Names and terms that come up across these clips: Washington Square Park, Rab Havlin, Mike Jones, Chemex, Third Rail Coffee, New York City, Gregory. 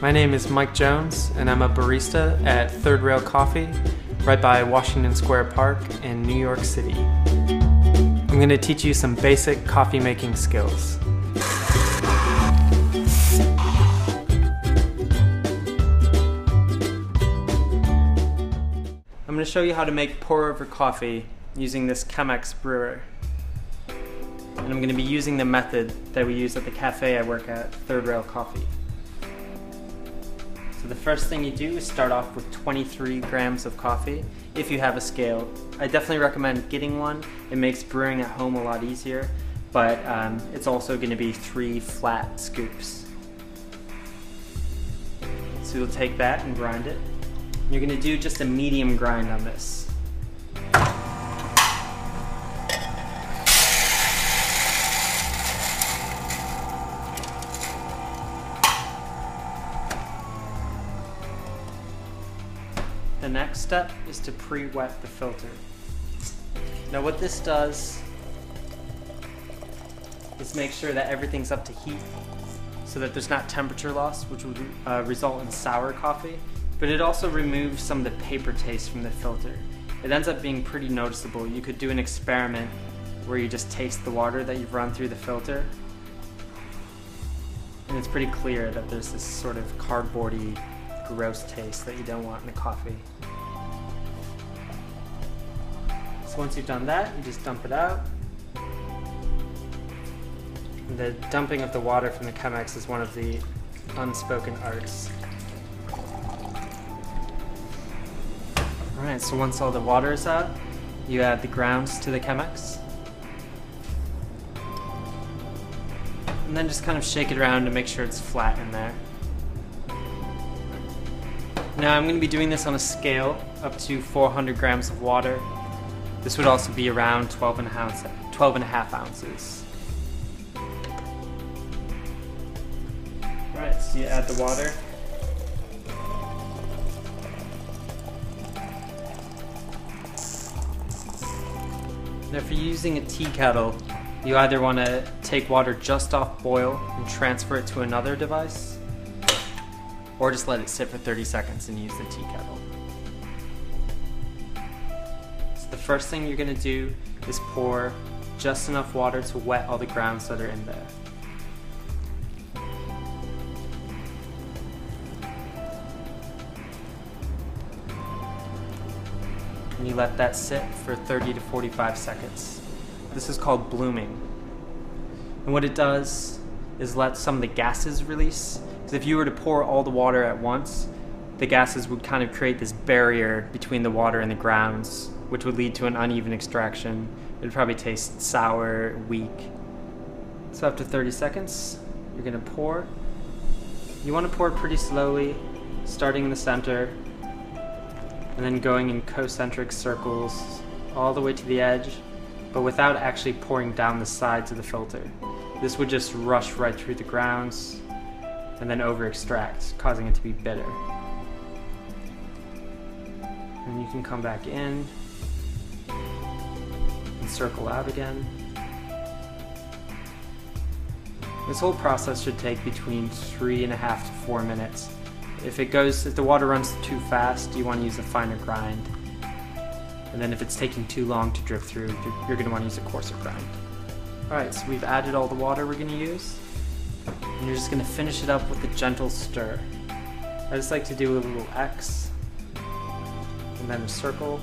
My name is Mike Jones, and I'm a barista at Third Rail Coffee, right by Washington Square Park in New York City. I'm going to teach you some basic coffee making skills. I'm going to show you how to make pour-over coffee using this Chemex brewer. And I'm going to be using the method that we use at the cafe I work at, Third Rail Coffee. So the first thing you do is start off with 23 grams of coffee, if you have a scale. I definitely recommend getting one. It makes brewing at home a lot easier, but it's also going to be 3 flat scoops. So you'll take that and grind it. You're going to do just a medium grind on this. The next step is to pre-wet the filter. Now what this does is make sure that everything's up to heat so that there's not temperature loss, which would result in sour coffee. But it also removes some of the paper taste from the filter. It ends up being pretty noticeable. You could do an experiment where you just taste the water that you've run through the filter. And it's pretty clear that there's this sort of cardboardy, gross taste that you don't want in a coffee. So once you've done that, you just dump it out. The dumping of the water from the Chemex is one of the unspoken arts. Alright, so once all the water is out, you add the grounds to the Chemex. And then just kind of shake it around to make sure it's flat in there. Now I'm going to be doing this on a scale up to 400 grams of water. This would also be around 12 and a half ounces. Alright, so you add the water. Now if you're using a tea kettle, you either want to take water just off boil and transfer it to another device, or just let it sit for 30 seconds and use the tea kettle. So the first thing you're going to do is pour just enough water to wet all the grounds that are in there. And you let that sit for 30 to 45 seconds. This is called blooming. And what it does is let some of the gases release. Because if you were to pour all the water at once, the gases would kind of create this barrier between the water and the grounds, which would lead to an uneven extraction. It would probably taste sour, weak. So after 30 seconds, you're going to pour. You want to pour pretty slowly, starting in the center, and then going in concentric circles all the way to the edge, but without actually pouring down the sides of the filter. This would just rush right through the grounds and then over-extract, causing it to be bitter. And you can come back in and circle out again. This whole process should take between 3.5 to 4 minutes. If the water runs too fast, you want to use a finer grind. And then if it's taking too long to drip through, you're going to want to use a coarser grind. Alright, so we've added all the water we're going to use. And you're just going to finish it up with a gentle stir. I just like to do a little X, and then a circle.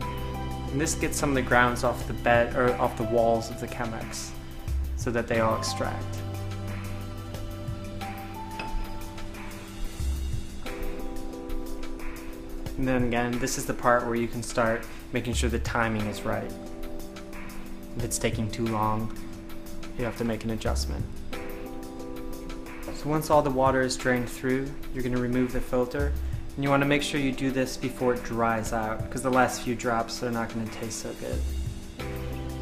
And this gets some of the grounds off the bed, or off the walls of the Chemex, so that they all extract. And then again, this is the part where you can start making sure the timing is right. If it's taking too long, you have to make an adjustment. So once all the water is drained through, you're going to remove the filter. And you want to make sure you do this before it dries out, because the last few drops are not going to taste so good. So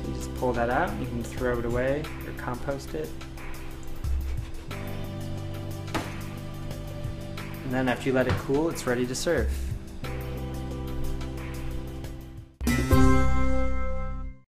you just pull that out, and you can throw it away or compost it. And then after you let it cool, it's ready to serve.